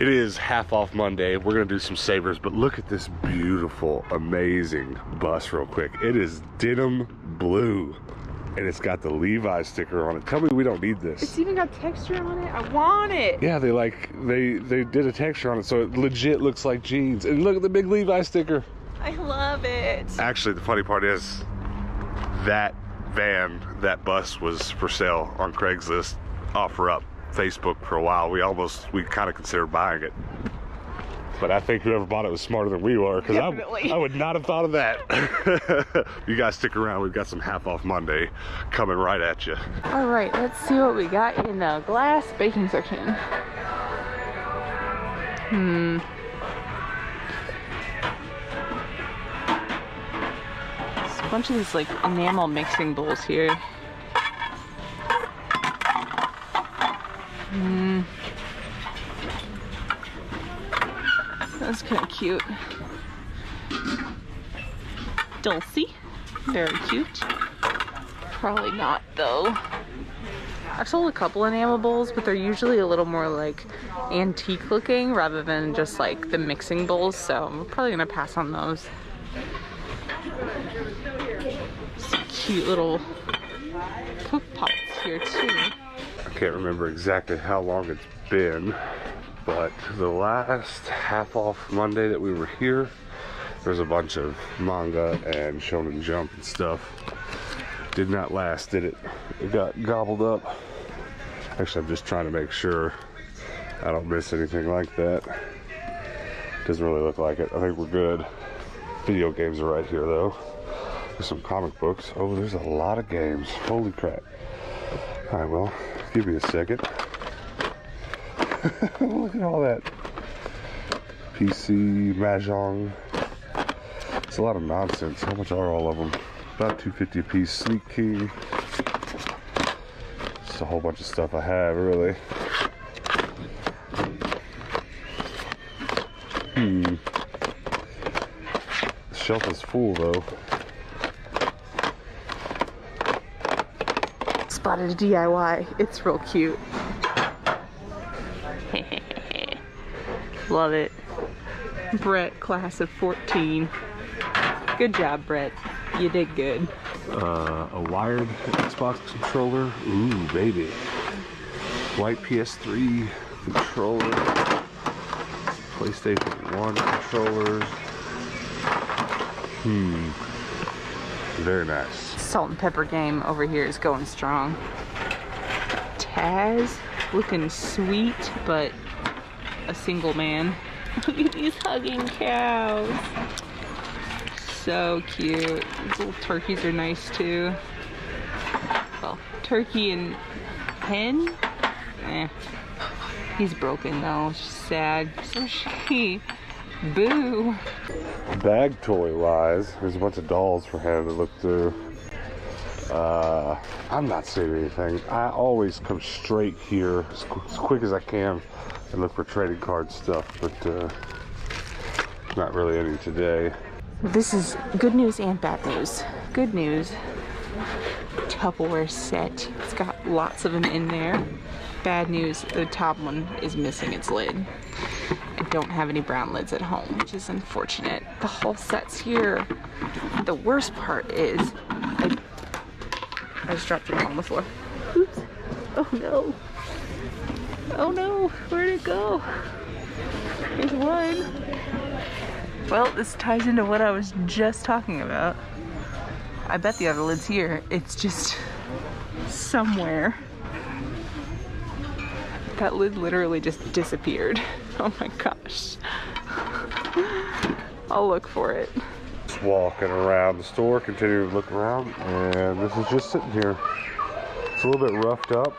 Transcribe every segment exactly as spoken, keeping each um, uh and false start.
It is half off Monday. We're gonna do some savers, but look at this beautiful, amazing bus real quick. It is denim blue, and it's got the Levi's sticker on it. Tell me we don't need this. It's even got texture on it. I want it. Yeah, they like, they, they did a texture on it, so it legit looks like jeans. And look at the big Levi's sticker. I love it. Actually, the funny part is that van, that bus was for sale on Craigslist, OfferUp, Facebook for a while. We almost, we kind of considered buying it. But I think whoever bought it was smarter than we were, because I, I would not have thought of that. You guys stick around. We've got some half off Monday coming right at you. All right, let's see what we got in the glass baking section. Hmm. There's a bunch of these like enamel mixing bowls here. Hmm. That's kind of cute. Dulcie. Very cute. Probably not, though. I've sold a couple enamel bowls, but they're usually a little more like antique looking rather than just like the mixing bowls, so I'm probably gonna pass on those. Some cute little cook pots here, too. I can't remember exactly how long it's been, but the last half off Monday that we were here, there's a bunch of manga and Shonen Jump and stuff. Did not last, did it? It got gobbled up. Actually, I'm just trying to make sure I don't miss anything like that. Doesn't really look like it. I think we're good. Video games are right here, though. There's some comic books. Oh, there's a lot of games. Holy crap. All right, well, give me a second. Look at all that. P C, Mahjong. It's a lot of nonsense. How much are all of them? About two fifty a piece. Sneak King. Just a whole bunch of stuff I have, really. Hmm. The shelf is full, though. Spotted a D I Y. It's real cute. Love it. Brett, class of fourteen. Good job, Brett. You did good. Uh, a wired Xbox controller. Ooh, baby. White P S three controller. PlayStation one controller. Hmm. Very nice. Salt and pepper game over here is going strong. Taz, looking sweet, but a single man. Look at these hugging cows. So cute. These little turkeys are nice too. Well, turkey and hen? Eh. He's broken though. She's sad. So she. Boo. Bag toy wise, there's a bunch of dolls for him to look through. Uh, I'm not seeing anything. I always come straight here as, qu as quick as I can and look for trading card stuff, but uh, not really any today. This is good news and bad news. Good news, Tupperware set. It's got lots of them in there. Bad news, the top one is missing its lid. I don't have any brown lids at home, which is unfortunate. The whole set's here. The worst part is, I, I just dropped it on the floor. Oops, oh no. Oh no, where'd it go? Here's one. Well, this ties into what I was just talking about. I bet the other lid's here. It's just somewhere. That lid literally just disappeared. Oh my gosh. I'll look for it. Just walking around the store, continuing to look around, and this is just sitting here. It's a little bit roughed up.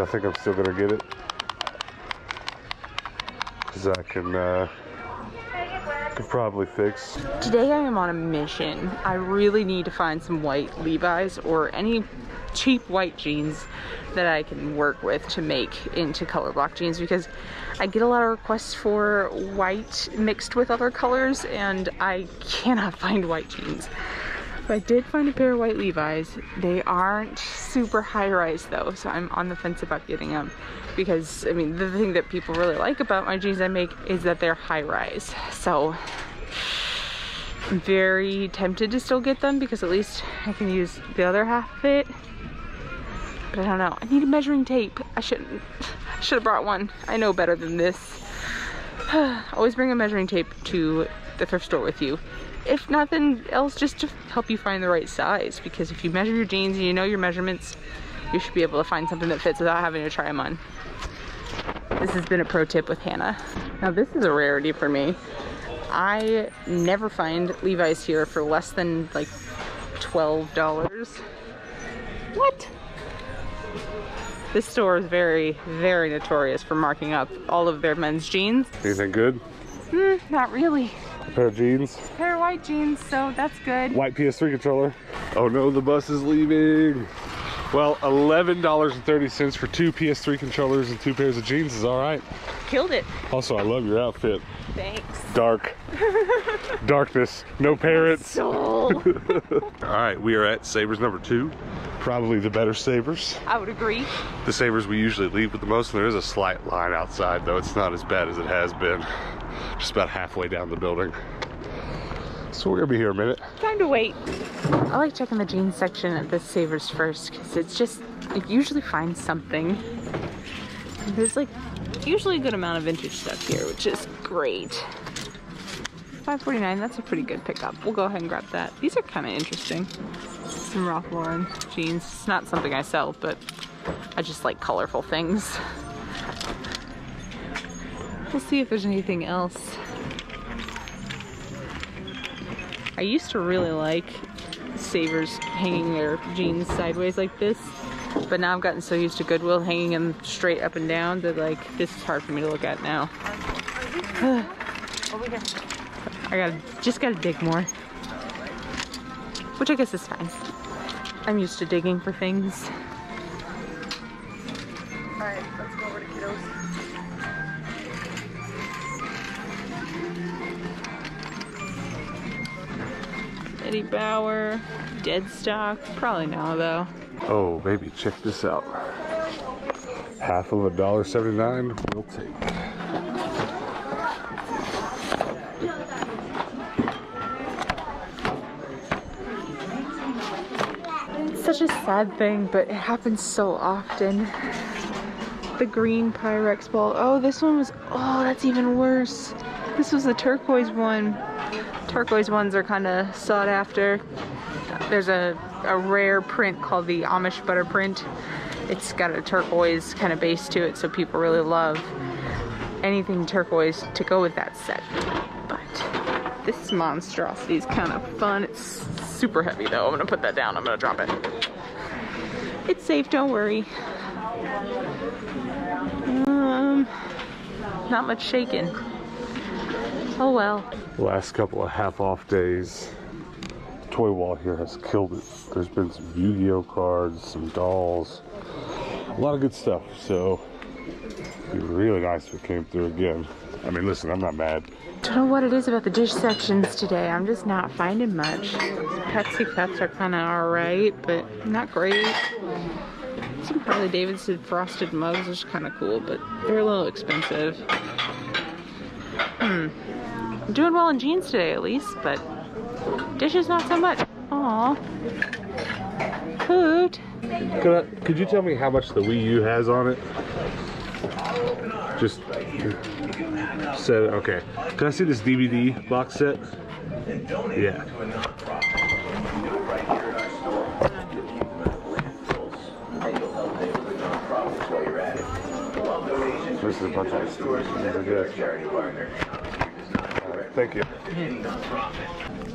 I think I'm still gonna get it because I can uh, could probably fix. Today I am on a mission. I really need to find some white Levi's or any cheap white jeans that I can work with to make into color block jeans, because I get a lot of requests for white mixed with other colors and I cannot find white jeans. So I did find a pair of white Levi's. They aren't super high-rise though, so I'm on the fence about getting them because, I mean, the thing that people really like about my jeans I make is that they're high-rise. So I'm very tempted to still get them because at least I can use the other half of it. But I don't know. I need a measuring tape. I shouldn't. Should have brought one. I know better than this. Always bring a measuring tape to the thrift store with you. If nothing else, just to help you find the right size, because if you measure your jeans and you know your measurements, you should be able to find something that fits without having to try them on. This has been a pro tip with Hannah. Now this is a rarity for me. I never find Levi's here for less than like twelve dollars. What? This store is very, very notorious for marking up all of their men's jeans. These are good? Mm, not really. A pair of jeans? A pair of white jeans, so that's good. White P S three controller. Oh no, the bus is leaving. Well, eleven dollars and thirty cents for two P S three controllers and two pairs of jeans is all right. Killed it. Also, I love your outfit. Thanks. Dark. Darkness. No parents. All right, we are at Savers number two. Probably the better Savers. I would agree. The Savers we usually leave with the most, and there is a slight line outside, though it's not as bad as it has been. Just about halfway down the building. So we're gonna be here a minute. Time to wait. I like checking the jeans section at the Savers first, because it's just, it usually finds something. There's like usually a good amount of vintage stuff here, which is great. five forty-nine, that's a pretty good pickup. We'll go ahead and grab that. These are kind of interesting. Some Ralph Lauren jeans. It's not something I sell, but I just like colorful things. We'll see if there's anything else. I used to really like Savers hanging their jeans sideways like this, but now I've gotten so used to Goodwill hanging them straight up and down that, like, this is hard for me to look at now. Over here. I gotta, just gotta dig more. Which I guess is fine. I'm used to digging for things. Alright, let's go over to kiddos. Eddie Bauer, dead stock, probably now though. Oh baby, check this out. Half of a dollar seventy-nine, we'll take. Such a sad thing, but it happens so often. The green Pyrex ball. Oh, this one was, oh, that's even worse. This was the turquoise one. Turquoise ones are kind of sought after. There's a, a rare print called the Amish butter print. It's got a turquoise kind of base to it, so people really love anything turquoise to go with that set. But this monstrosity is kind of fun. It's super heavy though. I'm gonna put that down. I'm gonna drop it. It's safe, don't worry. Um, not much shaking. Oh well. Last couple of half off days, the toy wall here has killed it. There's been some Yu-Gi-Oh cards, some dolls, a lot of good stuff. So it'd be really nice if it came through again. I mean, listen, I'm not mad. Don't know what it is about the dish sections today. I'm just not finding much. Pepsi cups are kind of alright, but not great. Some Harley Davidson frosted mugs, which is kind of cool, but they're a little expensive. Hmm. I'm doing well in jeans today, at least, but dishes not so much. Aw. Hoot. Could, I, could you tell me how much the Wii U has on it? Just. So, okay. Can I see this D V D box set? Yeah. This is a bunch of stores. Right, thank you.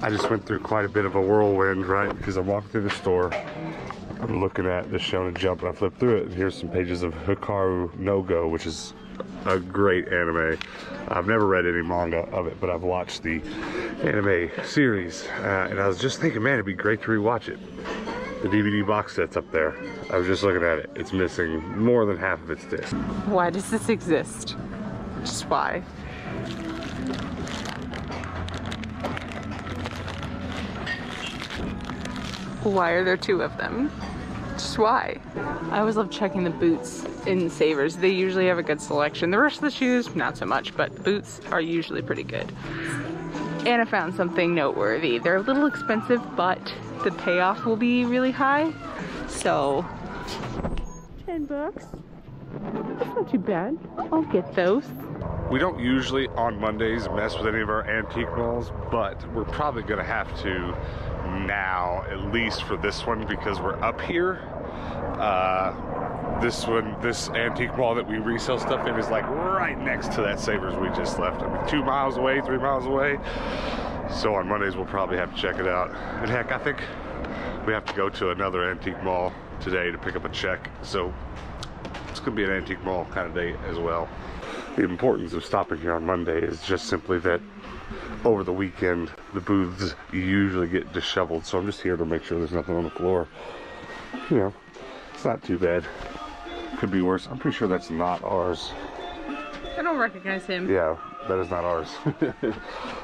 I just went through quite a bit of a whirlwind, right? Because I walked through the store. I'm looking at the Shonen Jump and I flipped through it. And here's some pages of Hikaru No-Go, which is a great anime. I've never read any manga of it, but I've watched the anime series, uh, and I was just thinking, man, it'd be great to rewatch it. The D V D box set's up there. I was just looking at it. It's missing more than half of its disc. Why does this exist? Just why? Why are there two of them? Just why? I always love checking the boots in Savers. They usually have a good selection. The rest of the shoes, not so much, but the boots are usually pretty good. And I found something noteworthy. They're a little expensive, but the payoff will be really high. So, ten bucks. That's not too bad. I'll get those. We don't usually on Mondays mess with any of our antique malls, but we're probably gonna have to now, at least for this one, because we're up here. Uh, this one, this antique mall that we resell stuff in is like right next to that Savers we just left. I mean, two miles away, three miles away. So on Mondays, we'll probably have to check it out. And heck, I think we have to go to another antique mall today to pick up a check. So it's gonna be an antique mall kind of day as well. The importance of stopping here on Monday is just simply that over the weekend, the booths usually get disheveled. So I'm just here to make sure there's nothing on the floor. You know, it's not too bad. Could be worse. I'm pretty sure that's not ours. I don't recognize him. Yeah, that is not ours.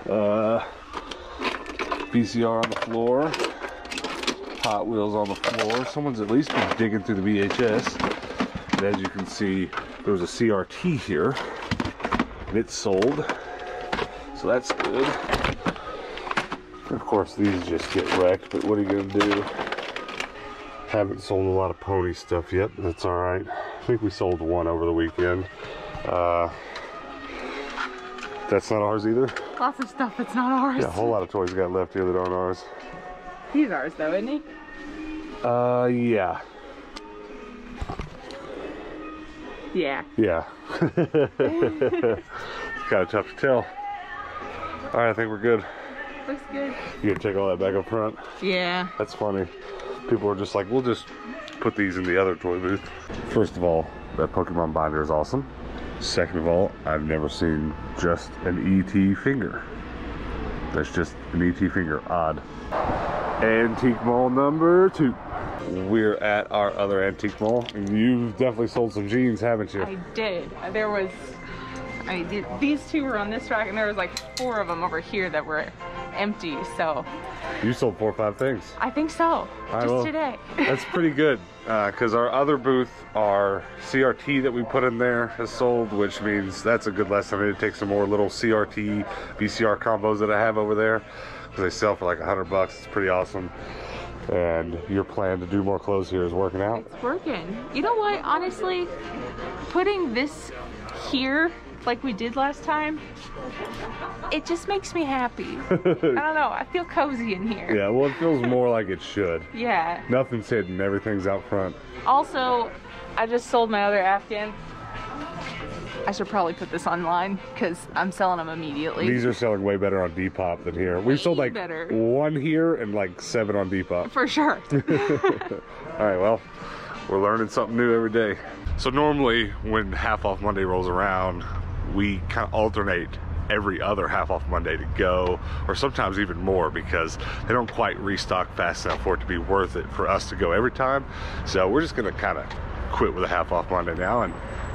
uh, V C R on the floor. Hot Wheels on the floor. Someone's at least been digging through the V H S. And as you can see, there was a C R T here, and it's sold, so that's good. Of course, these just get wrecked, but what are you going to do? Haven't sold a lot of pony stuff yet, but that's all right. I think we sold one over the weekend. Uh, that's not ours either. Lots of stuff that's not ours. Yeah, a whole lot of toys got left here that aren't ours. He's ours, though, isn't he? Uh, yeah. Yeah. Yeah. It's kind of tough to tell. All right, I think we're good. Looks good. You gonna take all that back up front? Yeah. That's funny. People are just like, we'll just put these in the other toy booth. First of all, that Pokemon binder is awesome. Second of all, I've never seen just an E T finger. That's just an E T finger. Odd. Antique mall number two. We're at our other antique mall. You've definitely sold some jeans, haven't you? I did. There was, I did, these two were on this rack, and there was like four of them over here that were empty, so. You sold four or five things. I think so, right, just well, today. That's pretty good, because uh, our other booth, our C R T that we put in there has sold, which means that's a good lesson. I need to take some more little C R T, V C R combos that I have over there, because they sell for like a hundred bucks. It's pretty awesome. And your plan to do more clothes here is working out? It's working. You know what, honestly, putting this here like we did last time, it just makes me happy. I don't know, I feel cozy in here. Yeah, well, it feels more like it should. Yeah. Nothing's hidden, everything's out front. Also, I just sold my other Afghan. I should probably put this online because I'm selling them immediately. These are selling way better on Depop than here. We've sold like better. one here and like seven on Depop. For sure. All right, well, we're learning something new every day. So normally when Half Off Monday rolls around, we kind of alternate every other Half Off Monday to go, or sometimes even more, because they don't quite restock fast enough for it to be worth it for us to go every time. So we're just gonna kind of quit with a Half Off Monday now and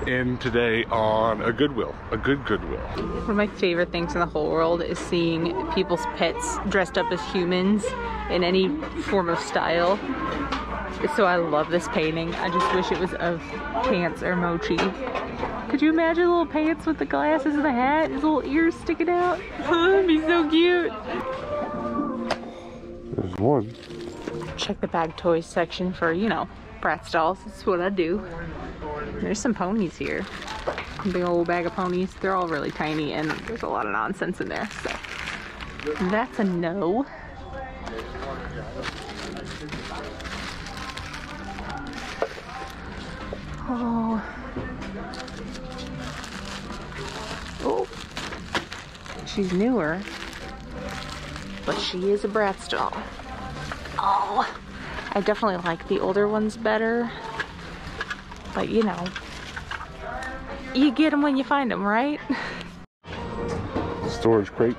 in today on a Goodwill, a good Goodwill. One of my favorite things in the whole world is seeing people's pets dressed up as humans in any form of style. So I love this painting. I just wish it was of Pants or Mochi. Could you imagine little Pants with the glasses and the hat, his little ears sticking out? It'd be so cute. There's one. Check the bag toys section for, you know, Bratz dolls. That's what I do. There's some ponies here. Big old bag of ponies. They're all really tiny and there's a lot of nonsense in there. So that's a no. Oh. Oh. She's newer. But she is a Bratz doll. Oh. I definitely like the older ones better. But you know, you get them when you find them, right? Storage crate,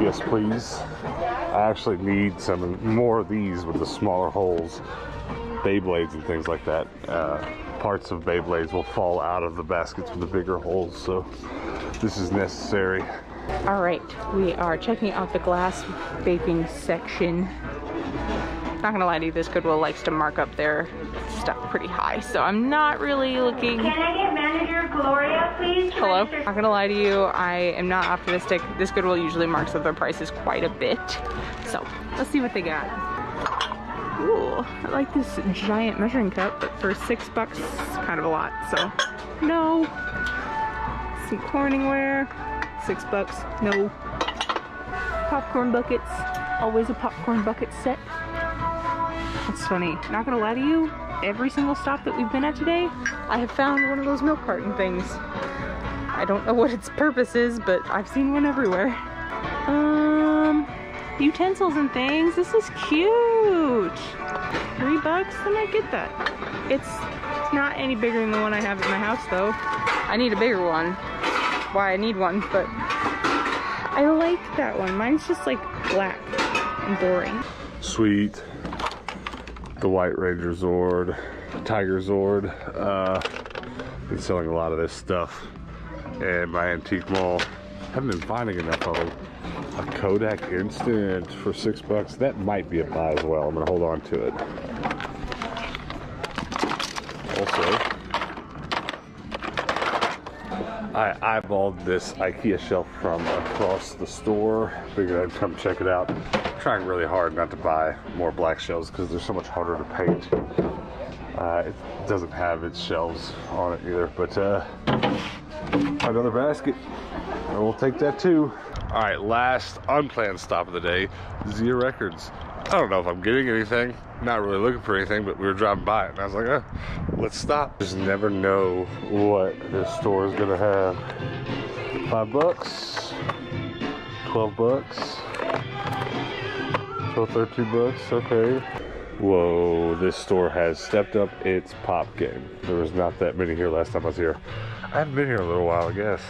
yes please. I actually need some more of these with the smaller holes. Beyblades and things like that. Uh, parts of Beyblades will fall out of the baskets with the bigger holes, so this is necessary. All right, we are checking out the glass vaping section. not gonna lie to you, this Goodwill likes to mark up their stuff pretty high, so I'm not really looking... Can I get manager Gloria, please? Hello? I'm not gonna lie to you, I am not optimistic. This Goodwill usually marks up their prices quite a bit, so let's see what they got. Ooh, I like this giant measuring cup, but for six bucks, kind of a lot, so no. Some Corningware, six bucks, no. Popcorn buckets, always a popcorn bucket set. That's funny, not gonna lie to you, every single stop that we've been at today, I have found one of those milk carton things. I don't know what its purpose is, but I've seen one everywhere. Um, utensils and things, this is cute. Three bucks, I might get that. It's, it's not any bigger than the one I have at my house though. I need a bigger one. Why I need one, but I like that one. Mine's just like black and boring. Sweet. The White Ranger Zord, Tiger Zord. Uh, been selling a lot of this stuff at my antique mall. Haven't been finding enough of them. A Kodak Instant for six bucks. That might be a buy as well. I'm gonna hold on to it. Also, I eyeballed this IKEA shelf from across the store. Figured I'd come check it out. I'm trying really hard not to buy more black shelves because they're so much harder to paint. Uh, it doesn't have its shelves on it either, but uh, another basket. And we'll take that too. All right, last unplanned stop of the day, Zia Records. I don't know if I'm getting anything, not really looking for anything, but we were driving by it and I was like, eh, let's stop. Just never know what this store is gonna have. Five bucks, twelve bucks, twelve, thirteen bucks, okay. Whoa, this store has stepped up its pop game. There was not that many here last time I was here. I haven't been here in a little while, I guess.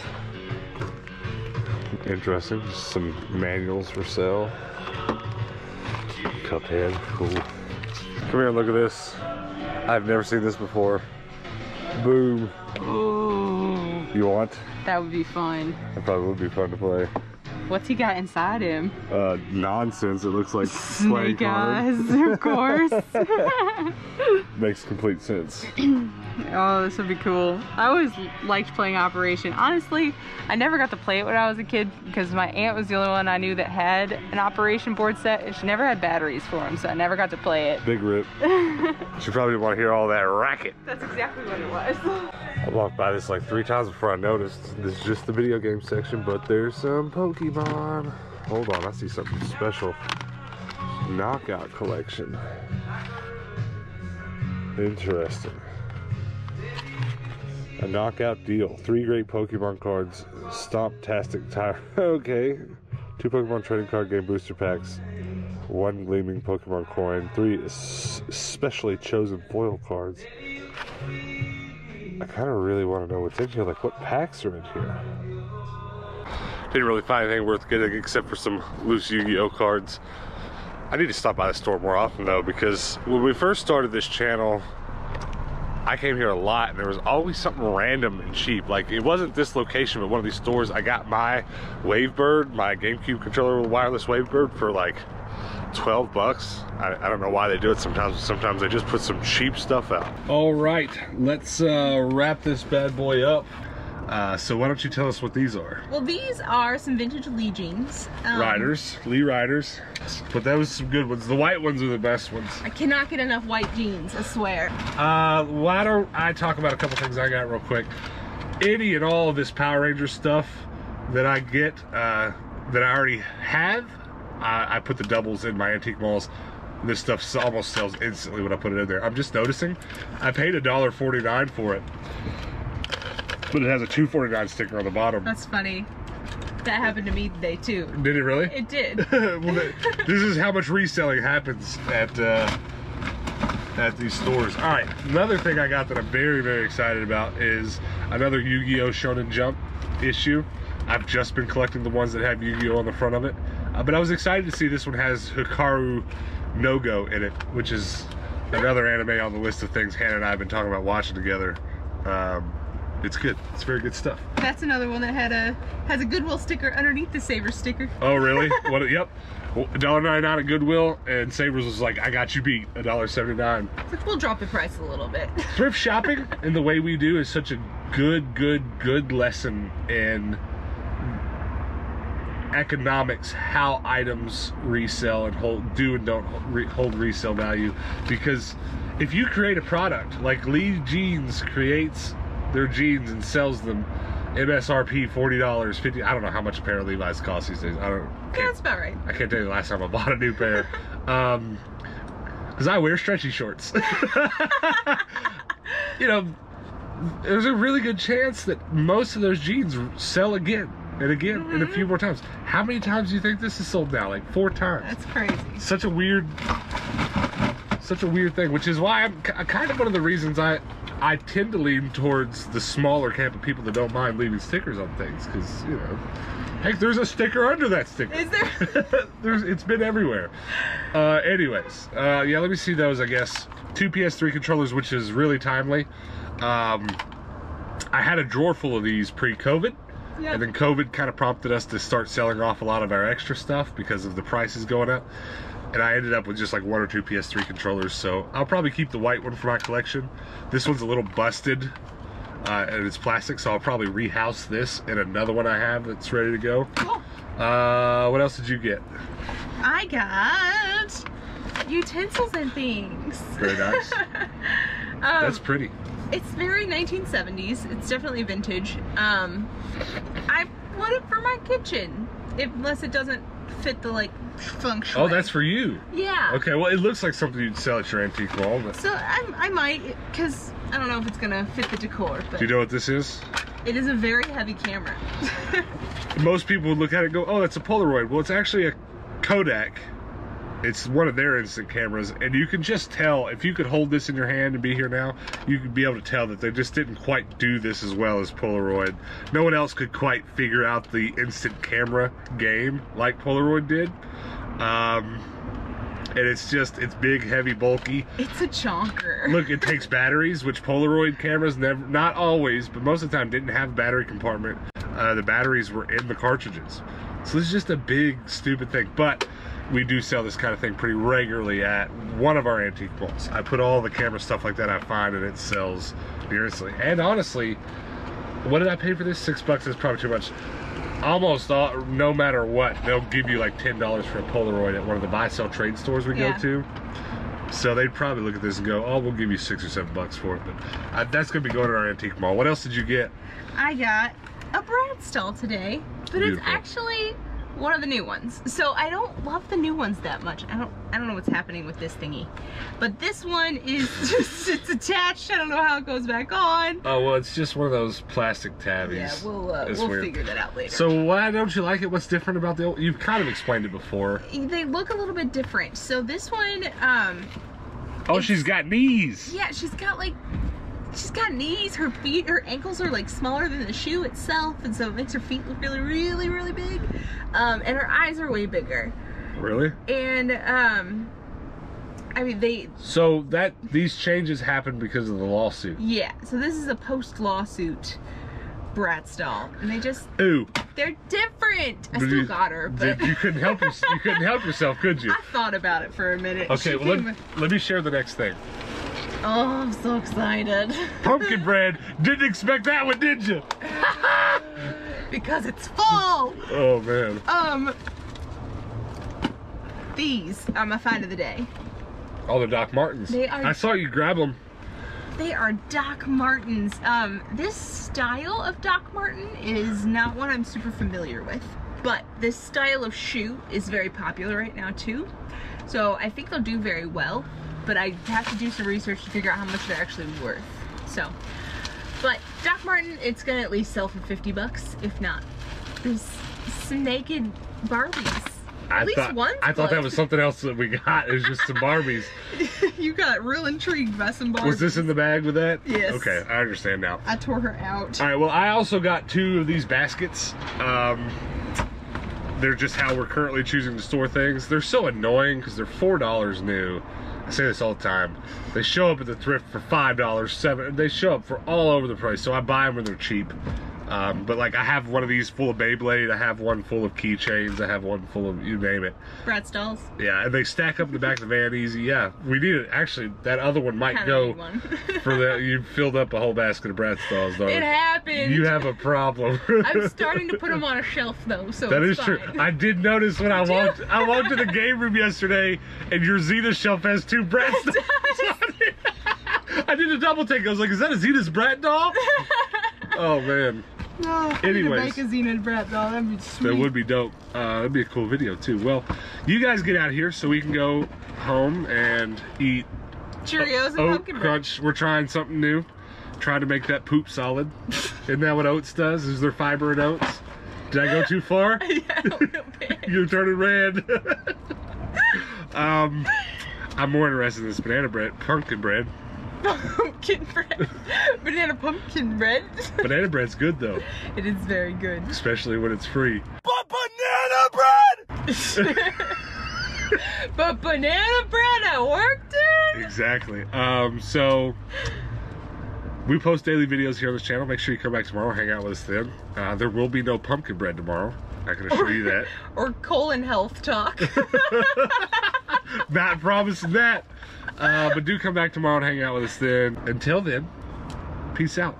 Interesting, just some manuals for sale. Cuphead, cool. Come here and look at this. I've never seen this before. Boom. Ooh. You want? That would be fun. That probably would be fun to play. What's he got inside him? Uh, nonsense. It looks like playing cards. Of course. Makes complete sense. Oh, this would be cool. I always liked playing Operation. Honestly, I never got to play it when I was a kid because my aunt was the only one I knew that had an Operation board set, and she never had batteries for them, so I never got to play it. Big rip. She probably didn't want to hear all that racket. That's exactly what it was. I walked by this like three times before I noticed. This is just the video game section, but there's some Pokemon. Hold on, I see something special. Knockout collection. Interesting. A knockout deal. Three great Pokemon cards. Stomptastic Tire. Okay. Two Pokemon trading card game booster packs. One gleaming Pokemon coin. Three specially chosen foil cards. I kind of really want to know what's in here. Like, what packs are in here? Didn't really find anything worth getting except for some loose Yu-Gi-Oh cards. I need to stop by the store more often though, because when we first started this channel, I came here a lot and there was always something random and cheap. Like, it wasn't this location, but one of these stores. I got my WaveBird, my GameCube controller with wireless WaveBird for like twelve bucks. I, I don't know why they do it sometimes. Sometimes they just put some cheap stuff out. All right, let's uh, wrap this bad boy up. Uh, so why don't you tell us what these are? Well, these are some vintage Lee jeans. Um, Riders, Lee Riders. But those are some good ones. The white ones are the best ones. I cannot get enough white jeans, I swear. Uh, why don't I talk about a couple things I got real quick. Any and all of this Power Rangers stuff that I get, uh, that I already have, I, I put the doubles in my antique malls. This stuff almost sells instantly when I put it in there. I'm just noticing, I paid a dollar forty-nine for it. But it has a two forty-nine sticker on the bottom. That's funny. That happened to me today too. Did it really? It did. Well, this is how much reselling happens at uh, at these stores. All right, another thing I got that I'm very, very excited about is another Yu-Gi-Oh! Shonen Jump issue. I've just been collecting the ones that have Yu-Gi-Oh! On the front of it. Uh, but I was excited to see this one has Hikaru No-Go in it, which is another anime on the list of things Hannah and I have been talking about watching together. Um, It's good. It's very good stuff. That's another one that had a has a Goodwill sticker underneath the Savers sticker. Oh, really? What? Yep. one dollar ninety-nine at Goodwill, and Savers was like, I got you beat, one dollar seventy-nine. Like, we'll drop the price a little bit. Thrift shopping and the way we do is such a good, good, good lesson in economics, how items resell and hold, do and don't hold resale value. Because if you create a product, like Lee Jeans creates their jeans and sells them M S R P forty dollars, fifty dollars. I don't know how much a pair of Levi's costs these days. I don't. Yeah, that's about right. I can't tell you the last time I bought a new pair. Um, because I wear stretchy shorts. You know, there's a really good chance that most of those jeans sell again and again mm-hmm. and a few more times. How many times do you think this is sold now? Like four times. That's crazy. Such a weird, such a weird thing, which is why I'm kind of one of the reasons I. I tend to lean towards the smaller camp of people that don't mind leaving stickers on things, because, you know, heck, there's a sticker under that sticker. Is there? There's, it's been everywhere. Uh, anyways, uh, yeah, let me see those, I guess. Two P S three controllers, which is really timely. Um, I had a drawer full of these pre-COVID, yep. and then COVID kind of prompted us to start selling off a lot of our extra stuff because of the prices going up. And I ended up with just like one or two P S three controllers, so I'll probably keep the white one for my collection. This one's a little busted, uh, and it's plastic, so I'll probably rehouse this and another one I have that's ready to go. Cool. Uh, what else did you get? I got utensils and things. Very nice. um, that's pretty. It's very nineteen seventies. It's definitely vintage. Um, I want it for my kitchen, if, unless it doesn't fit the like function. Oh, that's for you. Yeah. Okay, well, it looks like something you'd sell at your antique mall. But... So I'm, I might, because I don't know if it's gonna fit the decor. But do you know what this is? It is a very heavy camera. Most people would look at it and go, oh, that's a Polaroid. Well, it's actually a Kodak. It's one of their instant cameras, and you can just tell, if you could hold this in your hand and be here now, you could be able to tell that they just didn't quite do this as well as Polaroid. No one else could quite figure out the instant camera game like Polaroid did. Um, and it's just, it's big, heavy, bulky. It's a chonker. Look, it takes batteries, which Polaroid cameras never, not always, but most of the time didn't have a battery compartment. Uh, the batteries were in the cartridges. So this is just a big, stupid thing, but we do sell this kind of thing pretty regularly at one of our antique malls. I put all the camera stuff like that I find, and it sells furiously. And honestly, what did I pay for this? Six bucks is probably too much. Almost all, no matter what, they'll give you like ten dollars for a Polaroid at one of the buy-sell trade stores we yeah. go to. So they'd probably look at this and go, oh, we'll give you six or seven bucks for it. But uh, that's gonna be going to our antique mall. What else did you get? I got a Bratz doll today, but Beautiful. It's actually one of the new ones. So I don't love the new ones that much. I don't I don't know what's happening with this thingy. But this one is just, it's attached. I don't know how it goes back on. Oh, well, it's just one of those plastic tabbies. Yeah, we'll, uh, we'll figure that out later. So why don't you like it? What's different about the old? You've kind of explained it before. They look a little bit different. So this one, um... oh, she's got knees. Yeah, she's got like... she's got knees, her feet, her ankles are like smaller than the shoe itself, and so it makes her feet look really, really, really big. Um, and her eyes are way bigger. Really? And, um, I mean, they... So that, these changes happened because of the lawsuit. Yeah, so this is a post-lawsuit Bratz doll, and they just... Ooh. They're different. I but still you, got her, but... You couldn't, help your, you couldn't help yourself, could you? I thought about it for a minute. Okay, she well, let, with... let me share the next thing. Oh, I'm so excited. Pumpkin bread. Didn't expect that one, did you? Because it's fall. Oh, man. Um, these are my find of the day. Oh, the Doc Martens. They are, I saw you grab them. They are Doc Martens. Um, this style of Doc Marten is not one I'm super familiar with, but this style of shoe is very popular right now, too. So I think they'll do very well. But I have to do some research to figure out how much they're actually worth. So, but Doc Marten, it's gonna at least sell for fifty bucks, if not. There's some naked Barbies. At I least thought, one. I blood. thought that was something else that we got. It was just some Barbies. You got real intrigued by some Barbies. Was this in the bag with that? Yes. Okay, I understand now. I tore her out. All right. Well, I also got two of these baskets. Um, they're just how we're currently choosing to store things. They're so annoying because they're four dollars new. I say this all the time. They show up at the thrift for five dollars, seven dollars. They show up for all over the place, so I buy them when they're cheap. Um, but like I have one of these full of Beyblade, I have one full of keychains, I have one full of you name it. Bratz dolls. Yeah, and they stack up in the back of the van easy. Yeah, we need it. Actually, that other one might Kinda go one. for the. You filled up a whole basket of Bratz dolls, though. It happened. You have a problem. I'm starting to put them on a shelf though, so that it's is fine. True. I did notice when I walked. I walked to the game room yesterday, and your Xena shelf has two Bratz dolls on it. I did a double take. I was like, "Is that a Xena's Bratz doll?" Oh man. Oh, anyways, make a Xena Bratz doll. That'd be sweet. That would be dope. Uh, that'd be a cool video too. Well, you guys get out of here so we can go home and eat Cheerios and pumpkin crunch. Bread. We're trying something new. Trying to make that poop solid. Isn't that what oats does? Is there fiber in oats? Did I go too far? Yeah, a little bit. You're turning red. um, I'm more interested in this banana bread, pumpkin bread. Pumpkin bread. Banana pumpkin bread. Banana bread's good though. It is very good. Especially when it's free. But banana bread! But banana bread at work, dude! Exactly. Um, so, we post daily videos here on this channel. Make sure you come back tomorrow, hang out with us then. Uh, there will be no pumpkin bread tomorrow. I can assure or, you that. Or colon health talk. Not promising that. Uh, but do come back tomorrow and hang out with us then. Until then, peace out.